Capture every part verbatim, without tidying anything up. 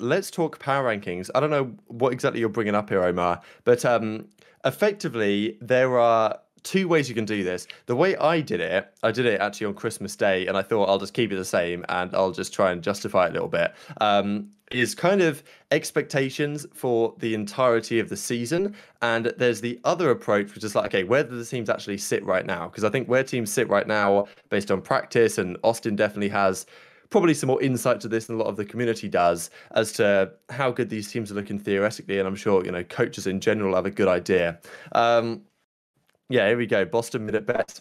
let's talk power rankings. I don't know what exactly you're bringing up here, Omar, but um, effectively there are two ways you can do this. The way I did it, I did it actually on Christmas Day, and I thought I'll just keep it the same and I'll just try and justify it a little bit, um, is kind of expectations for the entirety of the season. And there's the other approach, which is like, okay, where do the teams actually sit right now? Because I think where teams sit right now, based on practice, and Austin definitely has probably some more insight to this than a lot of the community does as to how good these teams are looking theoretically. And I'm sure, you know, coaches in general have a good idea. Um, Yeah, here we go. Boston mid at best.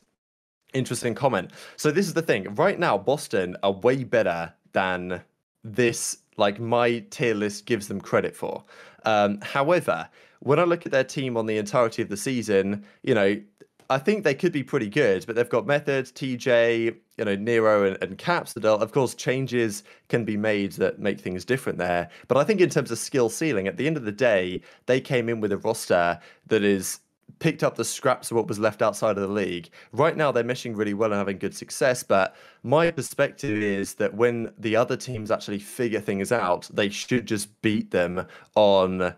Interesting comment. So this is the thing. Right now, Boston are way better than this, like my tier list gives them credit for. Um, however, when I look at their team on the entirety of the season, you know, I think they could be pretty good, but they've got Method, T J, you know, Nero and, and Caps. Of course, changes can be made that make things different there. But I think in terms of skill ceiling, at the end of the day, they came in with a roster that is picked up the scraps of what was left outside of the league. Right now, they're meshing really well and having good success, but my perspective is that when the other teams actually figure things out, they should just beat them on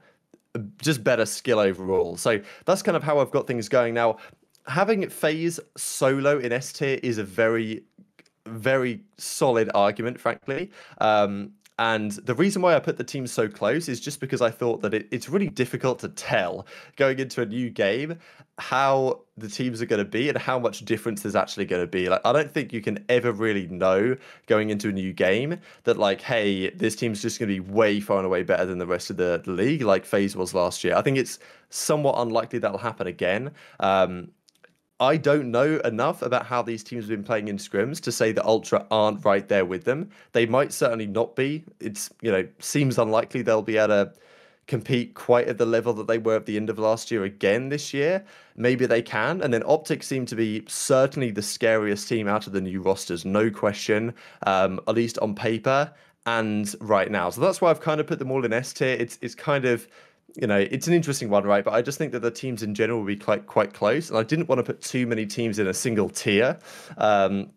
just better skill overall. So that's kind of how I've got things going now. Having FaZe solo in S tier is a very, very solid argument, frankly. Um, And the reason why I put the team so close is just because I thought that it, it's really difficult to tell going into a new game how the teams are going to be and how much difference there's actually going to be. Like, I don't think you can ever really know going into a new game that, like, hey, this team's just going to be way far and away better than the rest of the, the league, like FaZe was last year. I think it's somewhat unlikely that'll happen again. Um, I don't know enough about how these teams have been playing in scrims to say that Ultra aren't right there with them. They might certainly not be. It's, you know, seems unlikely they'll be able to compete quite at the level that they were at the end of last year again this year. Maybe they can. And then OpTic seem to be certainly the scariest team out of the new rosters, no question, um, at least on paper and right now. So that's why I've kind of put them all in S tier. It's, it's kind of, you know, it's an interesting one, right? But I just think that the teams in general will be quite, quite close. And I didn't want to put too many teams in a single tier. Um,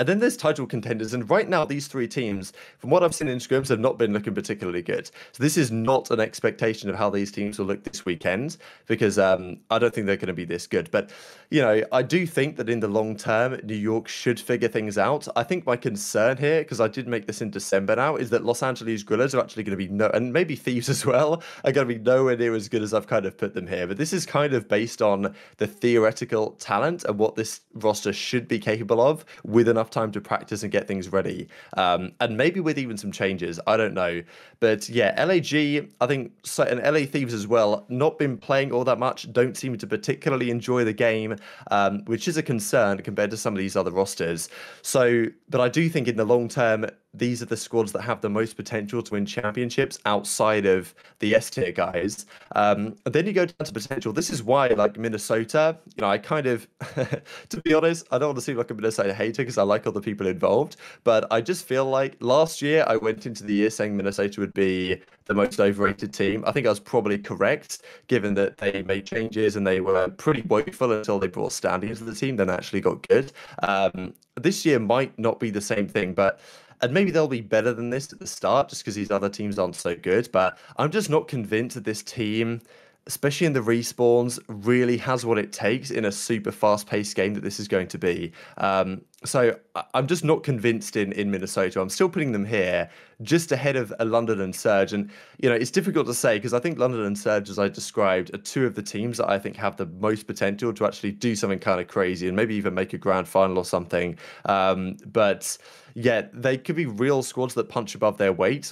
and then there's title contenders. And right now, these three teams, from what I've seen in scrims, have not been looking particularly good. So this is not an expectation of how these teams will look this weekend, because um, I don't think they're going to be this good. But, you know, I do think that in the long term, New York should figure things out. I think my concern here, because I did make this in December now, is that Los Angeles Grillers are actually going to be, no, and maybe Thieves as well, are going to be nowhere near as good as I've kind of put them here. But this is kind of based on the theoretical talent and what this roster should be capable of with enough time to practice and get things ready, um, and maybe with even some changes, I don't know. But yeah, L A G, I think, so, and L A Thieves as well, not been playing all that much, don't seem to particularly enjoy the game, um, which is a concern compared to some of these other rosters. So, but I do think in the long term, these are the squads that have the most potential to win championships outside of the S tier guys. Um, and then you go down to potential. This is why, like Minnesota, you know, I kind of, to be honest, I don't want to seem like a Minnesota hater because I like all the people involved, but I just feel like last year I went into the year saying Minnesota would be the most overrated team. I think I was probably correct, given that they made changes and they were pretty woeful until they brought Stanley into the team, then actually got good. Um, this year might not be the same thing, but. And maybe they'll be better than this at the start just because these other teams aren't so good. But I'm just not convinced that this team, especially in the respawns, really has what it takes in a super fast-paced game that this is going to be. Um, so I'm just not convinced in, in Minnesota. I'm still putting them here just ahead of a London and Surge. And, you know, it's difficult to say because I think London and Surge, as I described, are two of the teams that I think have the most potential to actually do something kind of crazy and maybe even make a grand final or something. Um, but... yeah, they could be real squads that punch above their weight.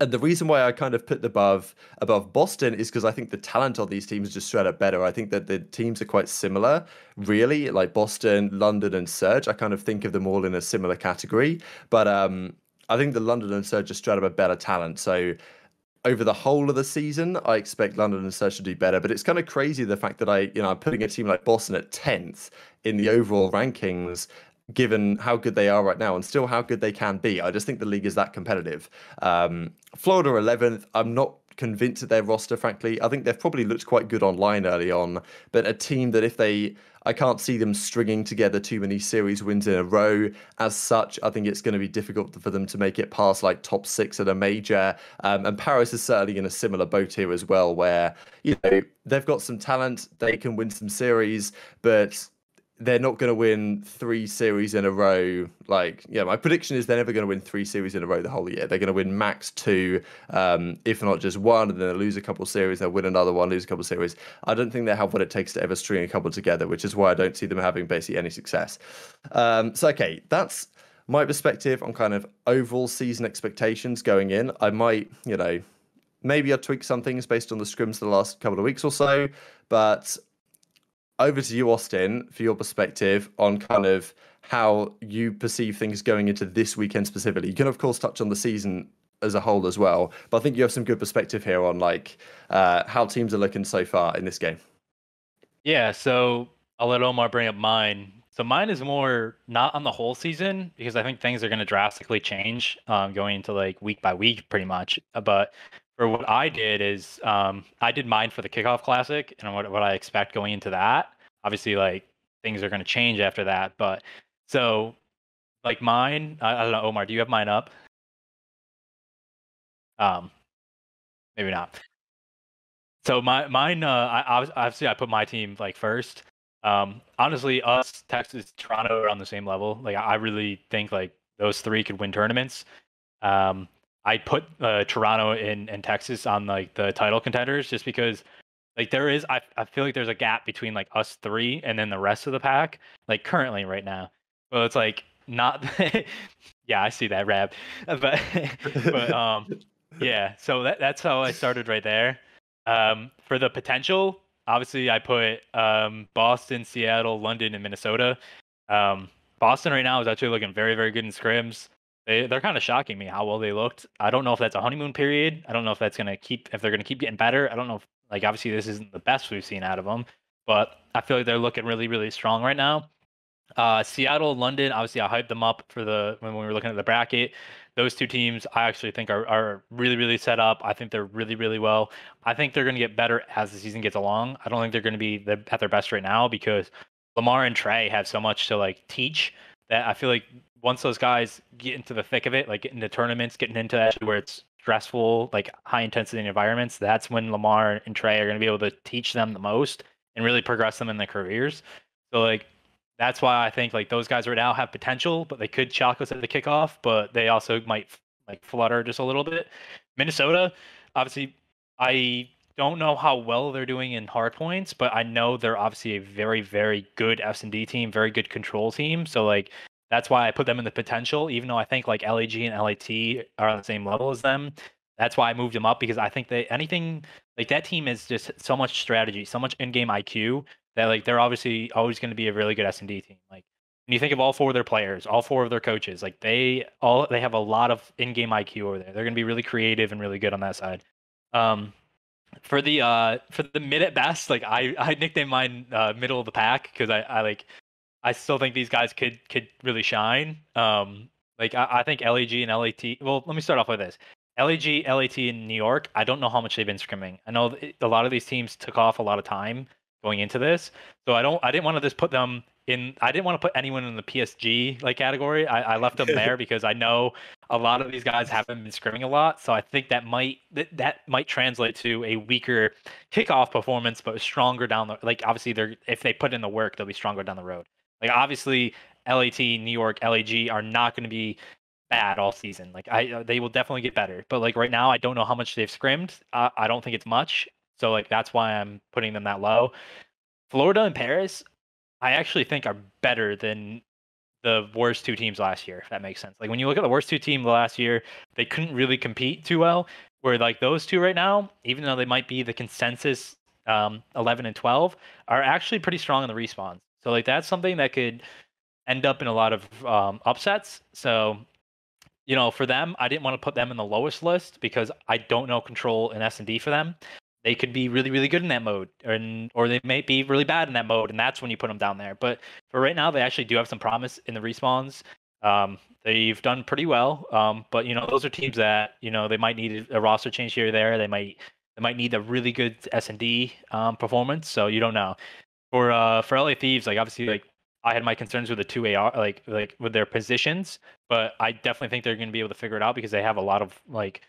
And the reason why I kind of put them above, above Boston is because I think the talent on these teams is just straight up better. I think that the teams are quite similar, really, like Boston, London, and Surge. I kind of think of them all in a similar category. But um, I think the London and Surge are straight up a better talent. So over the whole of the season, I expect London and Surge to do better. But it's kind of crazy the fact that I, you know, I'm putting a team like Boston at tenth in the overall rankings, given how good they are right now and still how good they can be. I just think the league is that competitive. Um, Florida eleventh, I'm not convinced at their roster, frankly. I think they've probably looked quite good online early on, but a team that if they... I can't see them stringing together too many series wins in a row. As such, I think it's going to be difficult for them to make it past like top six at a major. Um, and Paris is certainly in a similar boat here as well, where, you know, they've got some talent, they can win some series, but they're not going to win three series in a row. Like, yeah, my prediction is they're never going to win three series in a row the whole year. They're going to win max two, um, if not just one, and then they'll lose a couple of series, they'll win another one, lose a couple of series. I don't think they have what it takes to ever string a couple together, which is why I don't see them having basically any success. Um, so, okay, that's my perspective on kind of overall season expectations going in. I might, you know, maybe I'll tweak some things based on the scrims the last couple of weeks or so, but... Over to you, Austin, for your perspective on kind of how you perceive things going into this weekend specifically. You can, of course, touch on the season as a whole as well, but I think you have some good perspective here on like uh, how teams are looking so far in this game. Yeah, so I'll let Omar bring up mine. So mine is more not on the whole season because I think things are going to drastically change um, going into like week by week pretty much. But for what I did is um, I did mine for the Kickoff Classic and what, what I expect going into that. Obviously, like things are going to change after that. But so like mine, I, I don't know, Omar, do you have mine up? Um, maybe not. So my mine, uh, I, obviously I put my team like first. Um, honestly, us, Texas, Toronto are on the same level. Like I really think like those three could win tournaments. Um, I put uh, Toronto and, and Texas on like the title contenders just because like there is, I, I feel like there's a gap between like us three and then the rest of the pack, like currently right now. Well, it's like not, yeah, I see that Rab, but, but um, yeah, so that, that's how I started right there. Um, for the potential, obviously I put um, Boston, Seattle, London, and Minnesota. Um, Boston right now is actually looking very, very good in scrims. They, they're kind of shocking me how well they looked. I don't know if that's a honeymoon period. I don't know if that's going to keep, if they're going to keep getting better. I don't know if, like, obviously this isn't the best we've seen out of them, but I feel like they're looking really, really strong right now. Uh, Seattle, London, obviously I hyped them up for the, when we were looking at the bracket. Those two teams I actually think are, are really, really set up. I think they're really, really well. I think they're going to get better as the season gets along. I don't think they're going to be the, at their best right now because Lamar and Trey have so much to, like, teach that I feel like once those guys get into the thick of it, like getting into tournaments, getting into actually where it's stressful, like high intensity environments, that's when Lamar and Trey are going to be able to teach them the most and really progress them in their careers. So like, that's why I think like those guys right now have potential, but they could chalk us at the kickoff, but they also might like flutter just a little bit. Minnesota, obviously I don't know how well they're doing in hard points, but I know they're obviously a very, very good F S M D team, very good control team. So like, that's why I put them in the potential, even though I think like L A G and L A T are on the same level as them. That's why I moved them up because I think they anything like that team is just so much strategy, so much in-game I Q that like they're obviously always going to be a really good S M D team. Like when you think of all four of their players, all four of their coaches, like they all they have a lot of in-game I Q over there. They're going to be really creative and really good on that side. Um, for the uh, for the mid at best, like I I nicknamed mine uh, middle of the pack because I I like. I still think these guys could could really shine. Um, like I, I think L A G and L A T. Well, let me start off with this: L A G, L A T, in New York. I don't know how much they've been scrimming. I know a lot of these teams took off a lot of time going into this, so I don't. I didn't want to just put them in. I didn't want to put anyone in the P S G like category. I, I left them there because I know a lot of these guys haven't been scrimming a lot. So I think that might that, that might translate to a weaker kickoff performance, but stronger down the. Like obviously, they're if they put in the work, they'll be stronger down the road. Like, obviously, L A T, New York, L A G are not going to be bad all season. Like, I they will definitely get better. But, like, right now, I don't know how much they've scrimmed. I, I don't think it's much. So, like, that's why I'm putting them that low. Florida and Paris, I actually think are better than the worst two teams last year, if that makes sense. Like, when you look at the worst two team last year, they couldn't really compete too well. Where, like, those two right now, even though they might be the consensus um, eleven and twelve, are actually pretty strong in the respawns. So, like, that's something that could end up in a lot of um, upsets. So, you know, for them, I didn't want to put them in the lowest list because I don't know control and S and D for them. They could be really, really good in that mode, or, in, or they may be really bad in that mode, and that's when you put them down there. But for right now, they actually do have some promise in the respawns. Um, they've done pretty well, um, but you know those are teams that you know they might need a roster change here or there. They might they might need a really good S and D um, performance. So you don't know. For uh, for L A Thieves, like obviously like I had my concerns with the two A R, like like with their positions, but I definitely think they're going to be able to figure it out because they have a lot of like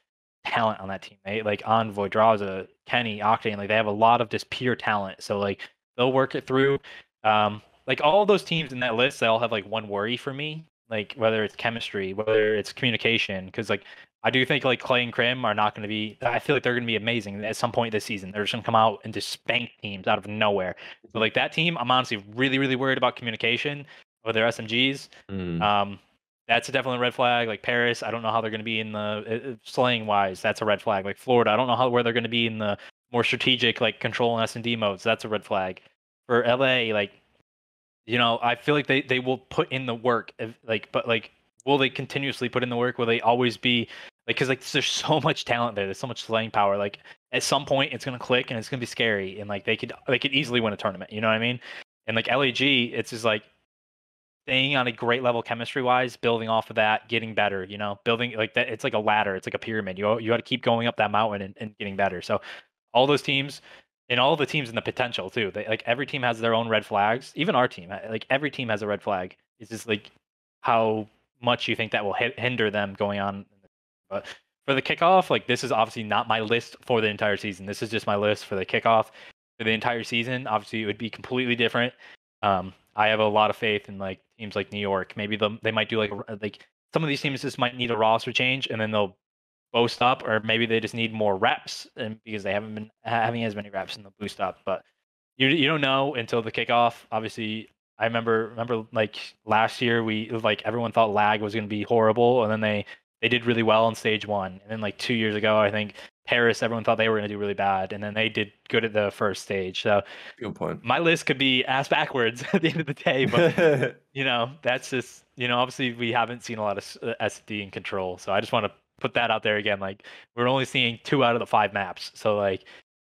talent on that team. They like Envoy, Draza, Kenny, Octane, like they have a lot of just pure talent. So like they'll work it through. Um, like all those teams in that list, they all have like one worry for me. Like whether it's chemistry, whether it's communication, because like I do think like Clay and Krim are not going to be. I feel like they're going to be amazing at some point this season. They're just going to come out and just spank teams out of nowhere. But like that team, I'm honestly really, really worried about communication with their S M Gs. Mm. Um, that's a definitely red flag. Like Paris, I don't know how they're going to be in the uh, slaying wise. That's a red flag. Like Florida, I don't know how where they're going to be in the more strategic like control and S and D modes. That's a red flag. For L A, like. You know, I feel like they, they will put in the work, if, like, but like, will they continuously put in the work? Will they always be like, because like, there's so much talent there, there's so much slaying power. Like, at some point, it's gonna click and it's gonna be scary, and like, they could they could easily win a tournament. You know what I mean? And like L A G, it's just like staying on a great level chemistry wise, building off of that, getting better. You know, building like that. It's like a ladder. It's like a pyramid. You you got to keep going up that mountain and, and getting better. So, all those teams. And all the teams in the potential too. They, like every team has their own red flags. Even our team, like every team has a red flag. It's just like how much you think that will hinder them going on. But for the kickoff, like this is obviously not my list for the entire season. This is just my list for the kickoff for the entire season. Obviously, it would be completely different. Um, I have a lot of faith in like teams like New York. Maybe the, they might do like like some of these teams just might need a roster change, and then they'll. Boost up, or maybe they just need more reps, and because they haven't been having as many reps, and they'll boost up. But you you don't know until the kickoff. Obviously, I remember remember like last year, we like everyone thought lag was going to be horrible, and then they they did really well on stage one. And then like two years ago, I think Paris, everyone thought they were going to do really bad, and then they did good at the first stage. So good point. My list could be ass backwards at the end of the day, but you know that's just you know obviously we haven't seen a lot of S D and control, so I just want to. Put that out there again. Like we're only seeing two out of the five maps, so like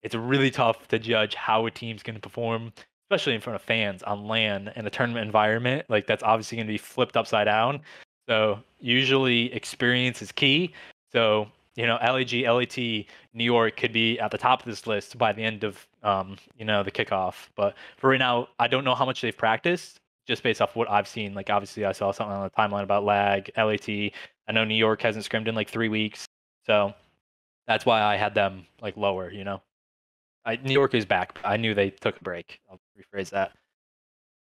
it's really tough to judge how a team's going to perform, especially in front of fans on LAN in a tournament environment. Like that's obviously going to be flipped upside down. So usually experience is key. So you know, L A G, L A T, New York could be at the top of this list by the end of um you know the kickoff. But for right now, I don't know how much they've practiced just based off what I've seen. Like obviously, I saw something on the timeline about lag, L A T. I know New York hasn't scrimmed in like three weeks, so that's why I had them like lower. You know, I, New York is back. But I knew they took a break. I'll rephrase that.